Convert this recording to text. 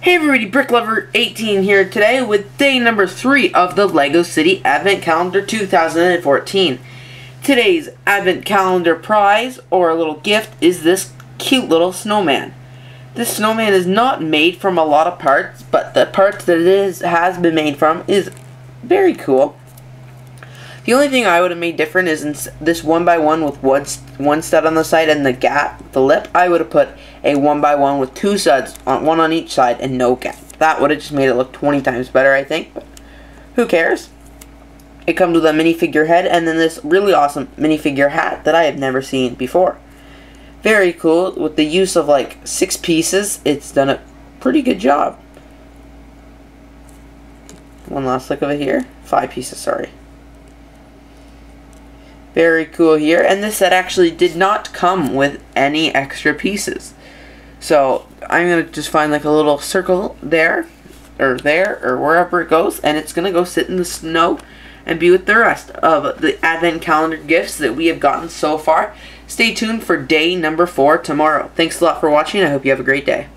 Hey everybody, BrickLover18 here today with day number 3 of the LEGO City Advent Calendar 2014. Today's Advent Calendar prize, or a little gift, is this cute little snowman. This snowman is not made from a lot of parts, but the parts that it has been made from is very cool. The only thing I would have made different is in this 1x1 with one stud on the side and the gap, the lip, I would have put a 1x1 with two studs, one on each side and no gap. That would have just made it look 20 times better, I think. But who cares? It comes with a minifigure head and then this really awesome minifigure hat that I have never seen before. Very cool. With the use of like 6 pieces, it's done a pretty good job. One last look over here. 5 pieces, sorry. Very cool here, and this set actually did not come with any extra pieces. So I'm going to just find like a little circle there, or wherever it goes, and it's going to go sit in the snow and be with the rest of the Advent Calendar gifts that we have gotten so far. Stay tuned for day number 4 tomorrow. Thanks a lot for watching. I hope you have a great day.